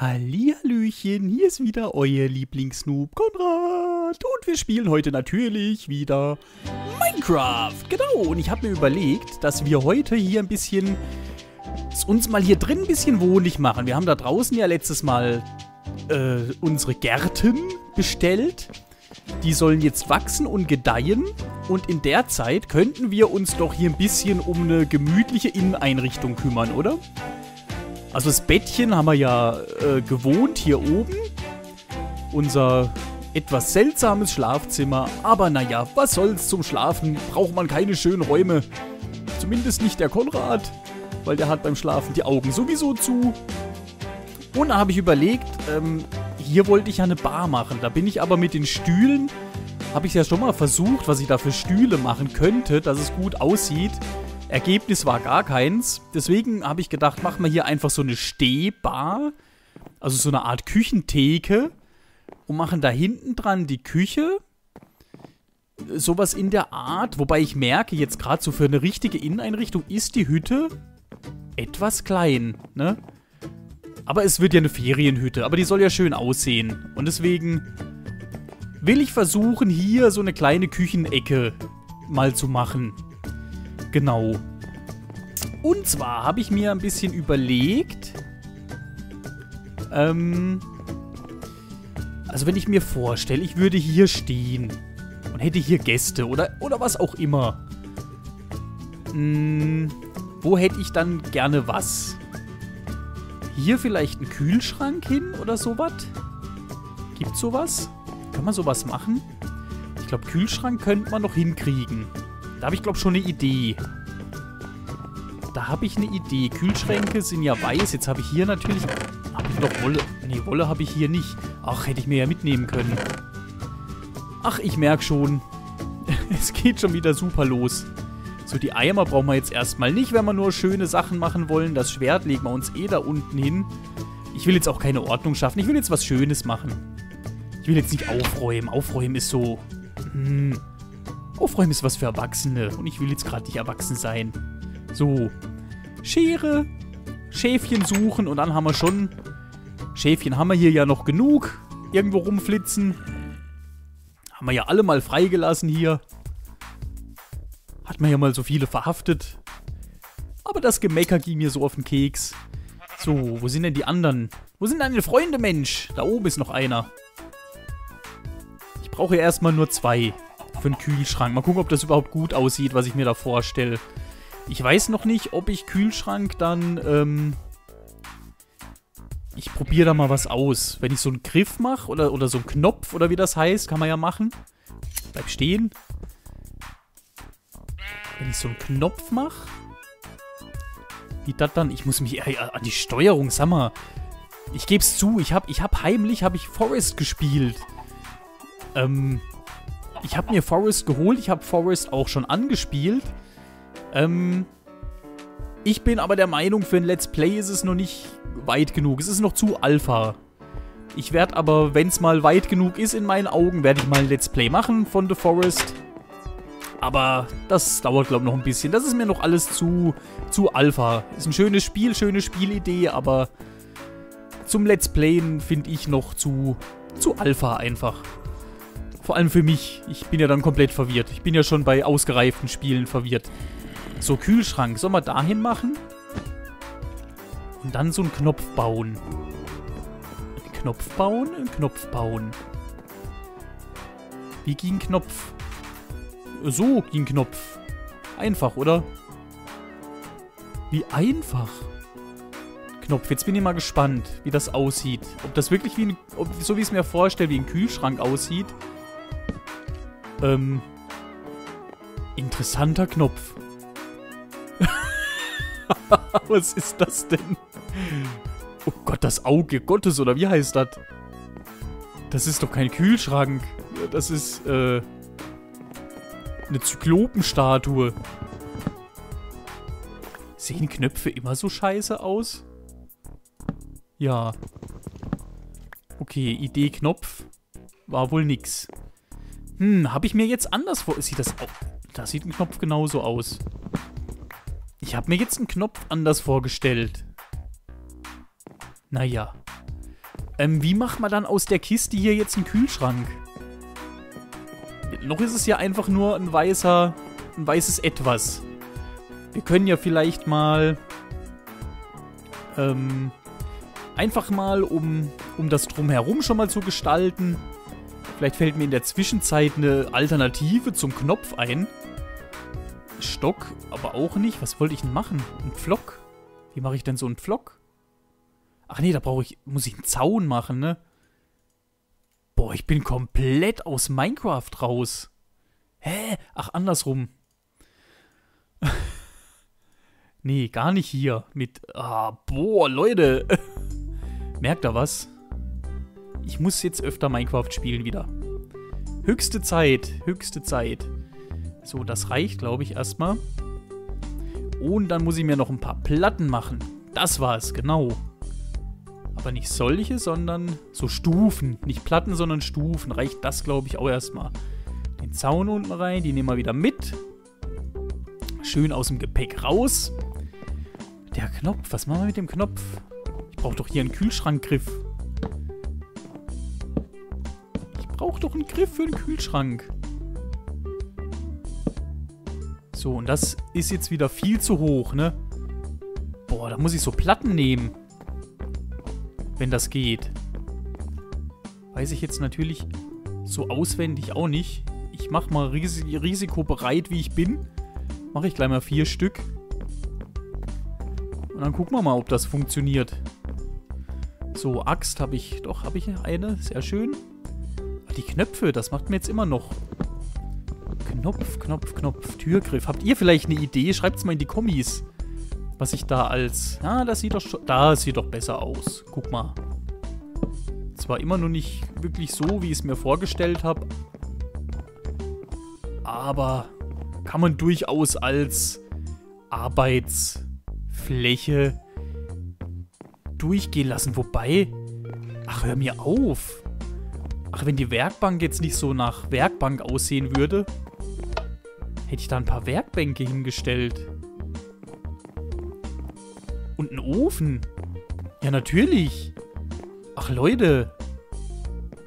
Hallihallöchen, hier ist wieder euer Lieblingsnoob Konrad und wir spielen heute natürlich wieder Minecraft. Genau, und ich habe mir überlegt, dass wir heute hier ein bisschen, uns mal hier drin ein bisschen wohnlich machen. Wir haben da draußen ja letztes Mal unsere Gärten bestellt. Die sollen jetzt wachsen und gedeihen und in der Zeit könnten wir uns doch hier ein bisschen um eine gemütliche Inneneinrichtung kümmern, oder? Also das Bettchen haben wir ja gewohnt hier oben. Unser etwas seltsames Schlafzimmer. Aber naja, was soll's, zum Schlafen braucht man keine schönen Räume. Zumindest nicht der Konrad, weil der hat beim Schlafen die Augen sowieso zu. Und da habe ich überlegt, hier wollte ich ja eine Bar machen. Da bin ich aber mit den Stühlen, habe ich ja schon mal versucht, was ich da für Stühle machen könnte, dass es gut aussieht. Ergebnis war gar keins. Deswegen habe ich gedacht, machen wir hier einfach so eine Stehbar. Also so eine Art Küchentheke. Und machen da hinten dran die Küche. Sowas in der Art. Wobei ich merke, jetzt gerade so für eine richtige Inneneinrichtung ist die Hütte etwas klein, ne? Aber es wird ja eine Ferienhütte. Aber die soll ja schön aussehen. Und deswegen will ich versuchen, hier so eine kleine Küchenecke mal zu machen. Genau. Und zwar habe ich mir ein bisschen überlegt, also wenn ich mir vorstelle, ich würde hier stehen und hätte hier Gäste oder was auch immer. Wo hätte ich dann gerne was? Hier vielleicht einen Kühlschrank hin oder sowas? Gibt's sowas? Kann man sowas machen? Ich glaube, Kühlschrank könnte man noch hinkriegen. Da habe ich, glaube ich, schon eine Idee. Kühlschränke sind ja weiß. Jetzt habe ich hier natürlich... Habe ich noch Wolle? Nee, Wolle habe ich hier nicht. Ach, hätte ich mir ja mitnehmen können. Ach, ich merke schon. Es geht schon wieder super los. So, die Eimer brauchen wir jetzt erstmal nicht, wenn wir nur schöne Sachen machen wollen. Das Schwert legen wir uns eh da unten hin. Ich will jetzt auch keine Ordnung schaffen. Ich will jetzt was Schönes machen. Ich will jetzt nicht aufräumen. Aufräumen ist so... Aufräumen ist was für Erwachsene. Und ich will jetzt gerade nicht erwachsen sein. So. Schere. Schäfchen suchen. Und dann haben wir schon... Schäfchen haben wir hier ja noch genug. Irgendwo rumflitzen. Haben wir ja alle mal freigelassen hier. Hat man ja mal so viele verhaftet. Aber das Gemecker ging mir so auf den Keks. So, wo sind denn die anderen? Wo sind deine Freunde, Mensch? Da oben ist noch einer. Ich brauche ja erstmal nur zwei. Für einen Kühlschrank. Mal gucken, ob das überhaupt gut aussieht, was ich mir da vorstelle. Ich weiß noch nicht, ob ich Kühlschrank dann, ich probiere da mal was aus. Wenn ich so einen Griff mache oder so einen Knopf oder wie das heißt, kann man ja machen. Bleib stehen. Wenn ich so einen Knopf mache. Wie das dann? Ich muss mich an die Steuerung, sag mal. Ich gebe es zu, ich habe heimlich Forest gespielt. Ich habe mir Forest geholt, ich habe Forest auch schon angespielt. Ich bin aber der Meinung, für ein Let's Play ist es noch nicht weit genug. Es ist noch zu Alpha. Ich werde aber, wenn es mal weit genug ist in meinen Augen, werde ich mal ein Let's Play machen von The Forest. Aber das dauert, glaube ich, noch ein bisschen. Das ist mir noch alles zu Alpha. Ist ein schönes Spiel, schöne Spielidee, aber zum Let's Playen finde ich noch zu Alpha einfach. Vor allem für mich. Ich bin ja dann komplett verwirrt. Ich bin ja schon bei ausgereiften Spielen verwirrt. So, Kühlschrank. Sollen wir dahin machen? Und dann so einen Knopf bauen. Einen Knopf bauen. Wie ging Knopf? So ging Knopf. Einfach, oder? Wie einfach. Knopf. Jetzt bin ich mal gespannt, wie das aussieht. Ob das wirklich wie ein... so wie ich es mir vorstelle, wie ein Kühlschrank aussieht. Interessanter Knopf. Was ist das denn? Oh Gott, das Auge Gottes, oder wie heißt das? Das ist doch kein Kühlschrank. Das ist, eine Zyklopenstatue. Sehen Knöpfe immer so scheiße aus? Ja. Okay, Idee Knopf. War wohl nix. Habe ich mir jetzt anders vor... Sieht das auch... Da sieht ein Knopf genauso aus. Ich habe mir jetzt einen Knopf anders vorgestellt. Naja. Wie macht man dann aus der Kiste hier jetzt einen Kühlschrank? Noch ist es ja einfach nur ein weißes Etwas. Wir können ja vielleicht mal einfach mal, um das Drumherum schon mal zu gestalten. Vielleicht fällt mir in der Zwischenzeit eine Alternative zum Knopf ein. Stock, aber auch nicht. Was wollte ich denn machen? Ein Pflock? Wie mache ich denn so einen Pflock? Ach nee, da muss ich einen Zaun machen, ne? Boah, ich bin komplett aus Minecraft raus. Hä? Ach, andersrum. Nee, gar nicht hier. Boah, Leute. Merkt ihr was? Ich muss jetzt öfter Minecraft spielen wieder. Höchste Zeit, höchste Zeit. So, das reicht, glaube ich, erstmal. Und dann muss ich mir noch ein paar Platten machen. Das war's, genau. Aber nicht solche, sondern so Stufen. Nicht Platten, sondern Stufen. Reicht das, glaube ich, auch erstmal. Den Zaun unten rein, die nehmen wir wieder mit. Schön aus dem Gepäck raus. Der Knopf, was machen wir mit dem Knopf? Ich brauche doch hier einen Kühlschrankgriff. Ich brauche doch einen Griff für den Kühlschrank. So, und das ist jetzt wieder viel zu hoch, ne? Boah, da muss ich so Platten nehmen. Wenn das geht. Weiß ich jetzt natürlich so auswendig auch nicht. Ich mache mal risikobereit, wie ich bin. Mache ich gleich mal 4 Stück. Und dann gucken wir mal, ob das funktioniert. So, Axt habe ich. Doch, habe ich eine. Sehr schön. Ach, die Knöpfe, das macht mir jetzt immer noch. Knopf, Knopf, Knopf, Türgriff. Habt ihr vielleicht eine Idee? Schreibt es mal in die Kommis. Was ich da als... Ah, das sieht doch besser aus. Guck mal. Zwar immer noch nicht wirklich so, wie ich es mir vorgestellt habe. Aber kann man durchaus als Arbeitsfläche durchgehen lassen. Wobei... Ach, hör mir auf. Ach, wenn die Werkbank jetzt nicht so nach Werkbank aussehen würde, hätte ich da ein paar Werkbänke hingestellt. Und einen Ofen. Ja, natürlich. Ach, Leute.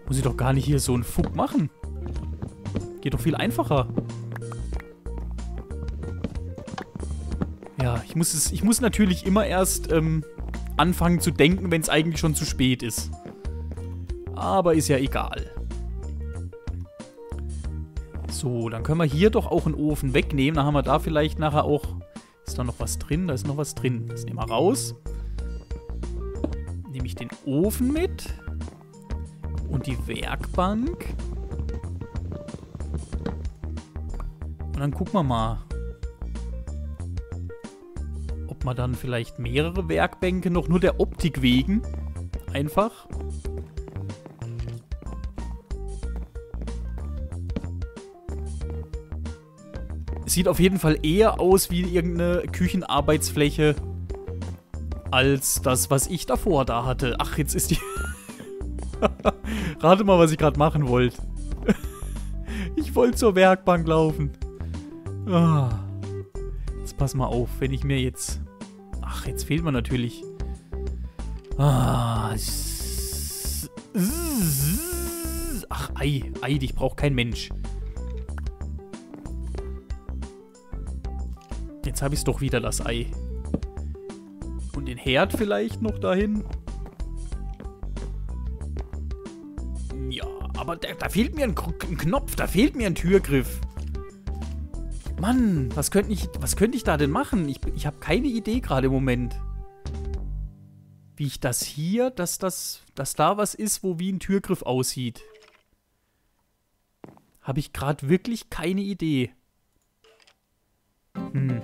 Muss ich doch gar nicht hier so einen Fuck machen. Geht doch viel einfacher. Ja, ich muss natürlich immer erst anfangen zu denken, wenn es eigentlich schon zu spät ist. Aber ist ja egal. So, dann können wir hier doch auch einen Ofen wegnehmen. Dann haben wir da vielleicht nachher auch... Ist da noch was drin? Da ist noch was drin. Das nehmen wir raus. Nehme ich den Ofen mit. Und die Werkbank. Und dann gucken wir mal, ob man dann vielleicht mehrere Werkbänke noch nur der Optik wegen. Einfach. Sieht auf jeden Fall eher aus wie irgendeine Küchenarbeitsfläche als das, was ich davor da hatte. Ach, jetzt ist die... Rate mal, was ich gerade machen wollte. Ich wollte zur Werkbank laufen. Ah. Jetzt pass mal auf, wenn ich mir jetzt... Ach, jetzt fehlt mir natürlich... Ah. Ach, Ei, dich braucht kein Mensch. Jetzt habe ich es doch wieder, das Ei. Und den Herd vielleicht noch dahin. Ja, aber da fehlt mir ein Knopf, da fehlt mir ein Türgriff. Mann, was könnte ich da denn machen? Ich habe keine Idee gerade im Moment. Wie ich das hier, dass da was ist, wo wie ein Türgriff aussieht. Habe ich gerade wirklich keine Idee. Hm.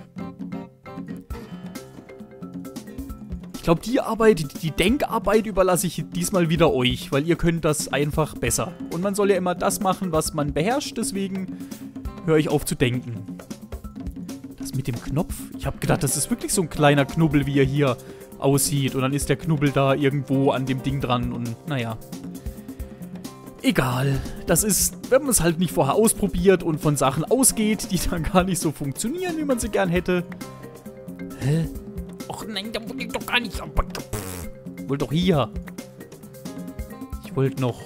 Ich glaube, die Denkarbeit überlasse ich diesmal wieder euch, weil ihr könnt das einfach besser. Und man soll ja immer das machen, was man beherrscht, deswegen höre ich auf zu denken. Das mit dem Knopf? Ich habe gedacht, das ist wirklich so ein kleiner Knubbel, wie er hier aussieht. Und dann ist der Knubbel da irgendwo an dem Ding dran und naja. Egal, das ist, wenn man es halt nicht vorher ausprobiert und von Sachen ausgeht, die dann gar nicht so funktionieren, wie man sie gern hätte. Hä? Och nein, da wollte ich doch gar nicht. Wohl doch hier. Pult noch.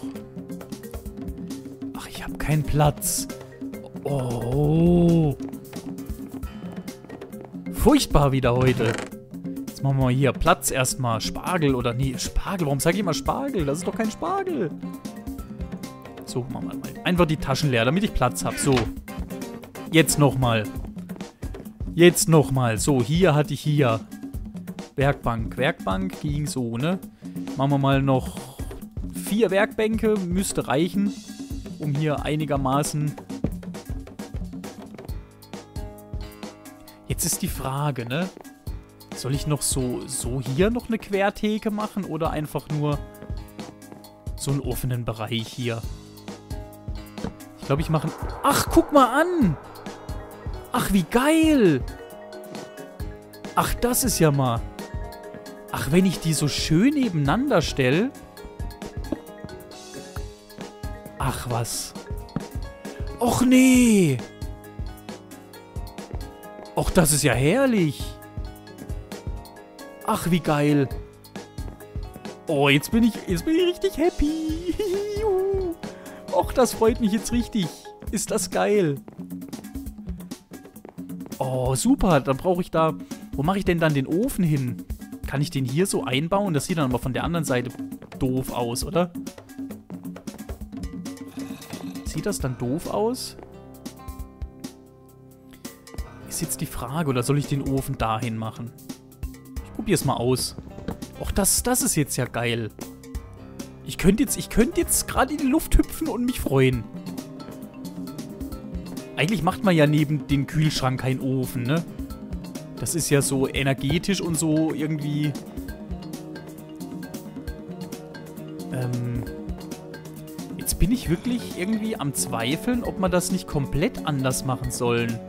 Ach, ich habe keinen Platz. Oh. Furchtbar wieder heute. Jetzt machen wir mal hier Platz erstmal. Spargel oder nee, Spargel. Warum sage ich immer Spargel? Das ist doch kein Spargel. So, machen wir mal. Einfach die Taschen leer, damit ich Platz habe. So. Jetzt nochmal. Jetzt nochmal. So, hier hatte ich hier. Werkbank. Werkbank ging so, ne? Machen wir mal noch 4 Werkbänke. Müsste reichen, um hier einigermaßen... Jetzt ist die Frage, ne? Soll ich noch so hier noch eine Quertheke machen oder einfach nur so einen offenen Bereich hier? Ich glaube, ich mache... Ach, guck mal an! Ach, wie geil! Ach, das ist ja mal... Ach, wenn ich die so schön nebeneinander stelle... Ach, was. Och, nee! Och, das ist ja herrlich. Ach, wie geil. Oh, jetzt bin ich richtig happy. Och, das freut mich jetzt richtig. Ist das geil. Oh, super. Dann brauche ich da... Wo mache ich denn dann den Ofen hin? Kann ich den hier so einbauen? Das sieht dann aber von der anderen Seite doof aus, oder? Sieht das dann doof aus? Jetzt die Frage, oder soll ich den Ofen dahin machen? Ich probiere es mal aus. Och, das ist jetzt ja geil. Ich könnte jetzt gerade in die Luft hüpfen und mich freuen. Eigentlich macht man ja neben dem Kühlschrank keinen Ofen, ne? Das ist ja so energetisch und so irgendwie... Jetzt bin ich wirklich irgendwie am Zweifeln, ob man das nicht komplett anders machen sollen.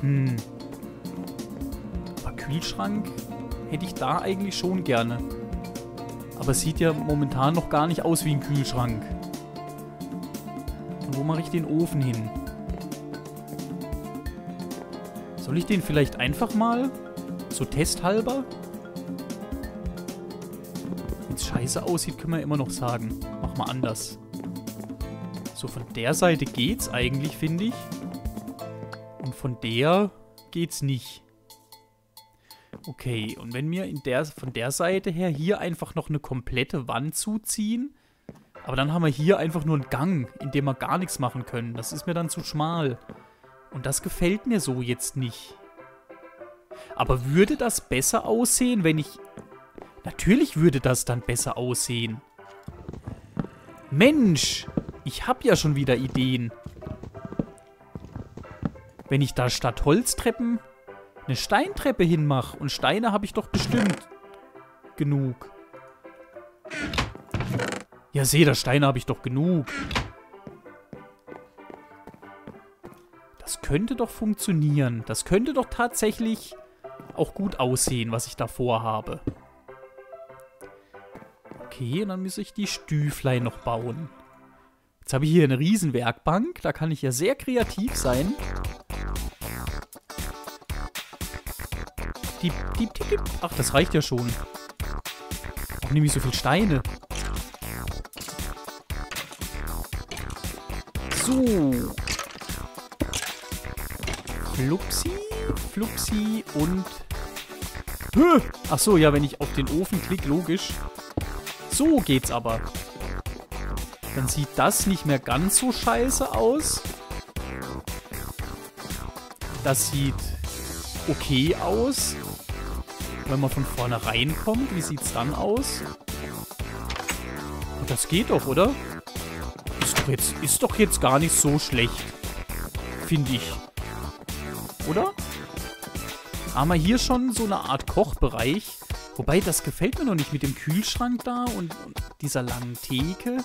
Hm. Aber Kühlschrank hätte ich da eigentlich schon gerne. Aber es sieht ja momentan noch gar nicht aus wie ein Kühlschrank. Und wo mache ich den Ofen hin? Soll ich den vielleicht einfach mal? So testhalber? Wenn es scheiße aussieht, können wir immer noch sagen. Mach mal anders. So, von der Seite geht's eigentlich, finde ich. Von der geht's nicht. Okay, und wenn wir von der Seite her hier einfach noch eine komplette Wand zuziehen, aber dann haben wir hier einfach nur einen Gang, in dem wir gar nichts machen können. Das ist mir dann zu schmal. Und das gefällt mir so jetzt nicht. Aber würde das besser aussehen, wenn ich... Natürlich würde das dann besser aussehen. Mensch, ich habe ja schon wieder Ideen. Wenn ich da statt Holztreppen eine Steintreppe hinmache. Und Steine habe ich doch bestimmt genug. Ja, seht ihr, Steine habe ich doch genug. Das könnte doch funktionieren. Das könnte doch tatsächlich auch gut aussehen, was ich da vorhabe. Okay, und dann muss ich die Stüflein noch bauen. Jetzt habe ich hier eine Riesenwerkbank. Da kann ich ja sehr kreativ sein. Diep. Ach, das reicht ja schon. Warum nehme ich so viele Steine? So. Flupsi und... Ach so, ja, wenn ich auf den Ofen klicke, logisch. So geht's aber. Dann sieht das nicht mehr ganz so scheiße aus. Das sieht okay aus. Wenn man von vornherein kommt, wie sieht's dann aus? Und das geht doch, oder? Ist doch jetzt gar nicht so schlecht. Finde ich. Oder? Haben wir hier schon so eine Art Kochbereich. Wobei, das gefällt mir noch nicht mit dem Kühlschrank da und dieser langen Theke.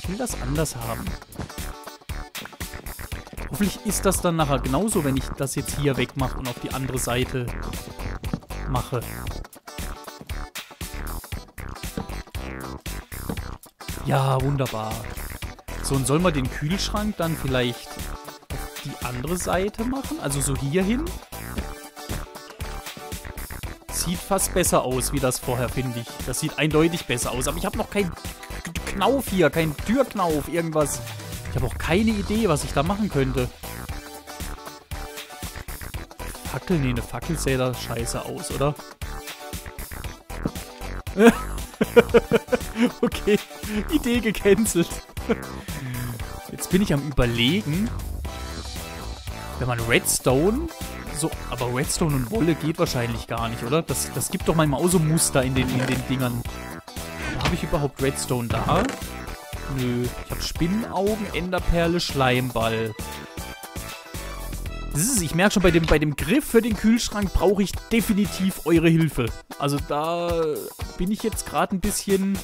Ich will das anders haben. Hoffentlich ist das dann nachher genauso, wenn ich das jetzt hier wegmache und auf die andere Seite mache. Ja, wunderbar. So, und soll man den Kühlschrank dann vielleicht auf die andere Seite machen? Also so hier hin? sieht fast besser aus, wie das vorher, finde ich. Das sieht eindeutig besser aus. Aber ich habe noch keinen Knauf hier, keinen Türknauf, irgendwas. Ich habe auch keine Idee, was ich da machen könnte. Fackel? Nee, eine Fackel sähe da scheiße aus, oder? Okay, Idee gecancelt. Jetzt bin ich am Überlegen, wenn man Redstone... So, aber Redstone und Wolle geht wahrscheinlich gar nicht, oder? Das gibt doch manchmal auch so Muster in den Dingern. Habe ich überhaupt Redstone da? Nö. Ich habe Spinnenaugen, Enderperle, Schleimball. Das ist, ich merke schon, bei dem Griff für den Kühlschrank brauche ich definitiv eure Hilfe. Also da bin ich jetzt gerade ein bisschen...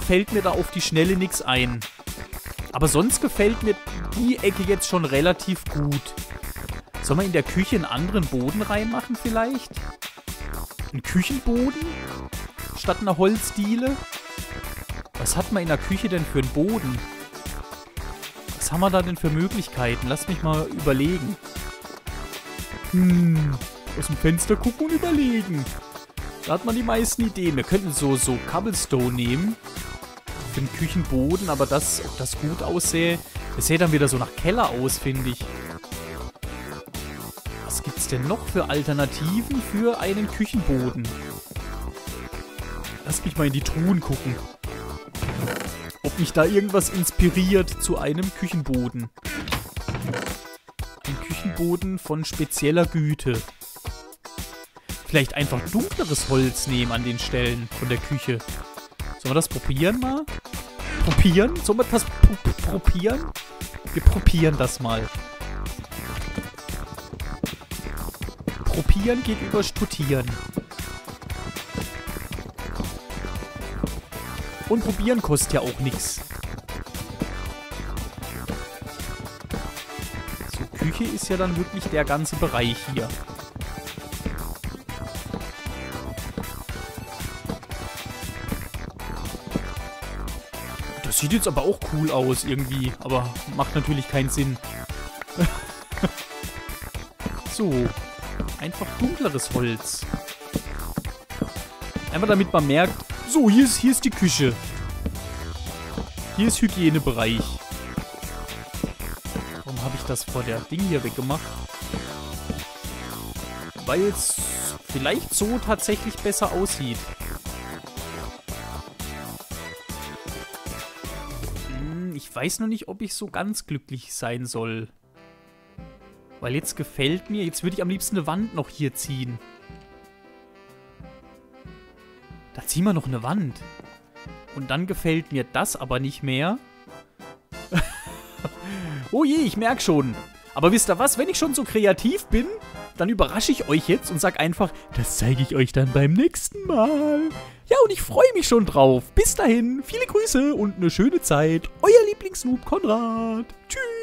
fällt mir da auf die Schnelle nichts ein. Aber sonst gefällt mir die Ecke jetzt schon relativ gut. Sollen wir in der Küche einen anderen Boden reinmachen vielleicht? Einen Küchenboden? Statt einer Holzdiele? Was hat man in der Küche denn für einen Boden? Was haben wir da denn für Möglichkeiten? Lasst mich mal überlegen. Aus dem Fenster gucken und überlegen. Da hat man die meisten Ideen. Wir könnten so Cobblestone nehmen. Für den Küchenboden, aber das, ob das gut aussähe. Das sähe dann wieder so nach Keller aus, finde ich. Was gibt's denn noch für Alternativen für einen Küchenboden? Lass mich mal in die Truhen gucken. Ob mich da irgendwas inspiriert zu einem Küchenboden. Ein Küchenboden von spezieller Güte. Vielleicht einfach dunkleres Holz nehmen an den Stellen von der Küche. Sollen wir das probieren mal? Probieren? Sollen wir das probieren? Wir probieren das mal. Probieren geht über Studieren. Und probieren kostet ja auch nichts. So, Küche ist ja dann wirklich der ganze Bereich hier. Das sieht jetzt aber auch cool aus irgendwie, aber macht natürlich keinen Sinn. So. Einfach dunkleres Holz. Einfach damit man merkt, so, hier ist die Küche. Hier ist Hygienebereich. Warum habe ich das vor der Ding hier weggemacht? Weil es vielleicht so tatsächlich besser aussieht. Ich weiß noch nicht, ob ich so ganz glücklich sein soll. Weil jetzt gefällt mir, jetzt würde ich am liebsten eine Wand noch hier ziehen. Da ziehen wir noch eine Wand. Und dann gefällt mir das aber nicht mehr. Oh je, ich merke schon. Aber wisst ihr was, wenn ich schon so kreativ bin, dann überrasche ich euch jetzt und sage einfach, das zeige ich euch dann beim nächsten Mal. Ja, und ich freue mich schon drauf. Bis dahin, viele Grüße und eine schöne Zeit. Euer Lieblingsnoob Konrad. Tschüss.